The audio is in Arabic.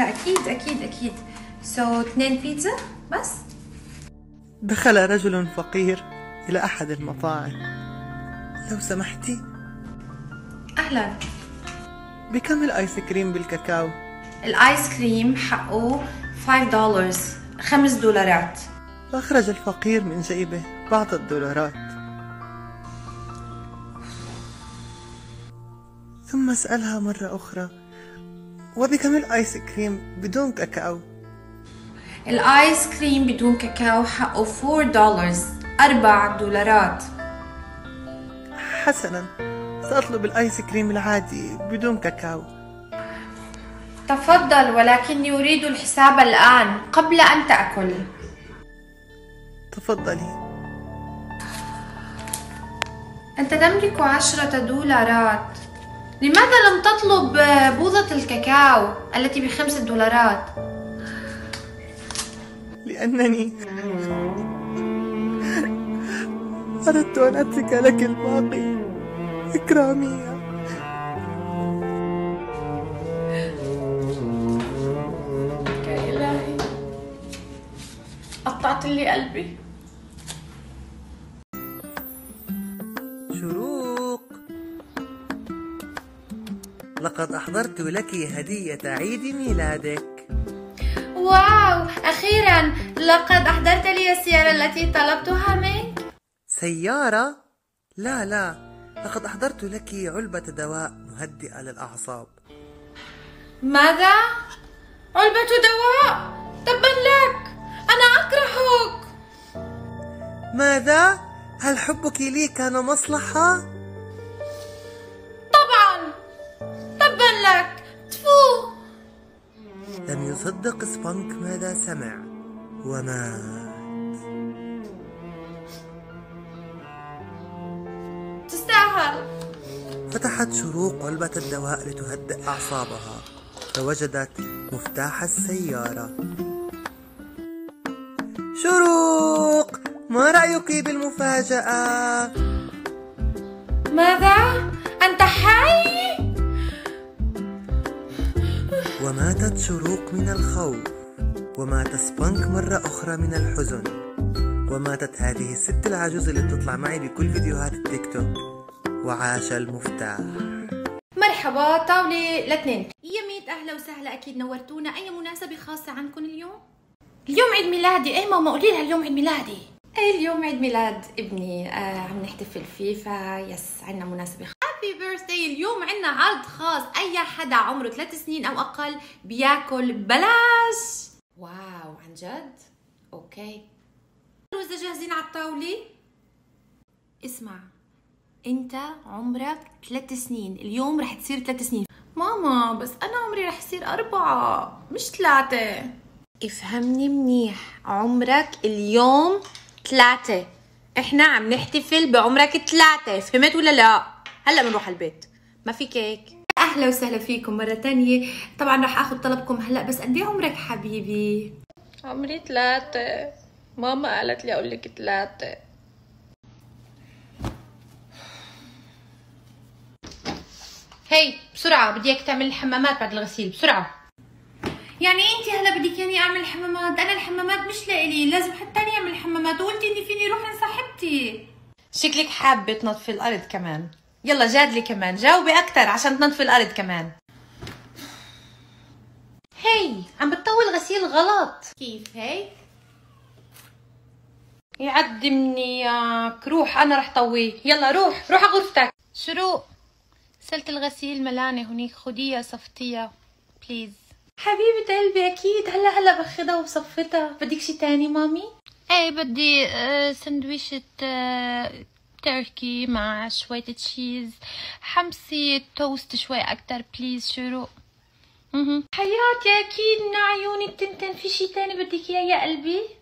احلى اكيد اكيد اكيد. سو 2 بيتزا بس. دخل رجل فقير الى احد المطاعم. لو سمحتي. اهلا. بكم الايس كريم بالكاكاو؟ الايس كريم حقه $5، 5 دولارات. فأخرج الفقير من جيبه بعض الدولارات ثم سألها مرة أخرى، وبكم الآيس كريم بدون كاكاو؟ الآيس كريم بدون كاكاو حقه $4، 4 دولارات. حسنا، سأطلب الآيس كريم العادي بدون كاكاو. تفضل، ولكني أريد الحساب الآن قبل أن تأكل. تفضلي. أنت تملك 10 دولارات. لماذا لم تطلب بوضة الكاكاو التي ب5 دولارات؟ لأنني أردت أن أترك لك الباقي إكرامي. يا إلهي، قطعت لي قلبي. لقد أحضرت لك هدية عيد ميلادك. واو، أخيرا لقد أحضرت لي السيارة التي طلبتها منك. سيارة؟ لا لا، لقد أحضرت لك علبة دواء مهدئة للأعصاب. ماذا؟ علبة دواء؟ تبا لك، أنا أكرهك. ماذا؟ هل حبك لي كان مصلحة؟ لم يصدق سبانك ماذا سمع ومات. تستاهل. فتحت شروق علبة الدواء لتهدئ أعصابها فوجدت مفتاح السيارة. شروق، ما رأيك بالمفاجأة؟ ماذا؟ أنت حي؟ وماتت شروق من الخوف، ومات سبانك مرة أخرى من الحزن، وماتت هذه الست العجوز اللي بتطلع معي بكل فيديوهات التيك توك، وعاش المفتاح. مرحبا، طاولة ل2. يا ميت أهلا وسهلا، أكيد نورتونا. أي مناسبة خاصة عندكم اليوم؟ اليوم عيد ميلادي. إيه ماما، قولي لها اليوم عيد ميلادي. إيه اليوم عيد ميلاد ابني، عم نحتفل فيه، فيس عندنا مناسبة خاصة. هابي بيرثداي. اليوم عنا عرض خاص، أي حدا عمره 3 سنين أو أقل بياكل ببلاش. واو، عن جد؟ أوكي، الوزة جاهزين على الطاولة؟ اسمع، أنت عمرك 3 سنين، اليوم رح تصير 3 سنين. ماما بس أنا عمري رح يصير 4 مش 3. افهمني منيح، عمرك اليوم 3، إحنا عم نحتفل بعمرك 3، فهمت ولا لأ؟ هلا بنروح البيت، ما في كيك. اهلا وسهلا فيكم مرة تانية، طبعا رح اخذ طلبكم هلا، بس قد ايه عمرك حبيبي؟ عمري 3، ماما قالت لي اقول لك 3. هي بسرعة، بدي اياك تعمل الحمامات بعد الغسيل بسرعة. يعني انت هلا بدك ياني اعمل حمامات؟ انا الحمامات مش لإلي، لازم حد تاني يعمل حمامات، وقلتي اني فيني روح عند صاحبتي. شكلك حابة تنظفي الأرض كمان. يلا جادلي كمان، جاوبي أكتر عشان تنظفي الأرض كمان. هي عم بتطول غسيل غلط. كيف هي؟ يعدمني ياك، روح أنا رح طويه، يلا روح، روح على غرفتك. شروق، سلة الغسيل ملانة هنيك، خديها صفتيها بليز. حبيبة قلبي أكيد، هلا هلا بخدها وبصفتها. بدك شي تاني مامي؟ ايه بدي سندويشة تركي مع شوية تشيز، حمصي توست شوي أكتر بليز شروق. حياتي أكيد من عيوني التنتن. في شي تاني بدك إياه يا قلبي؟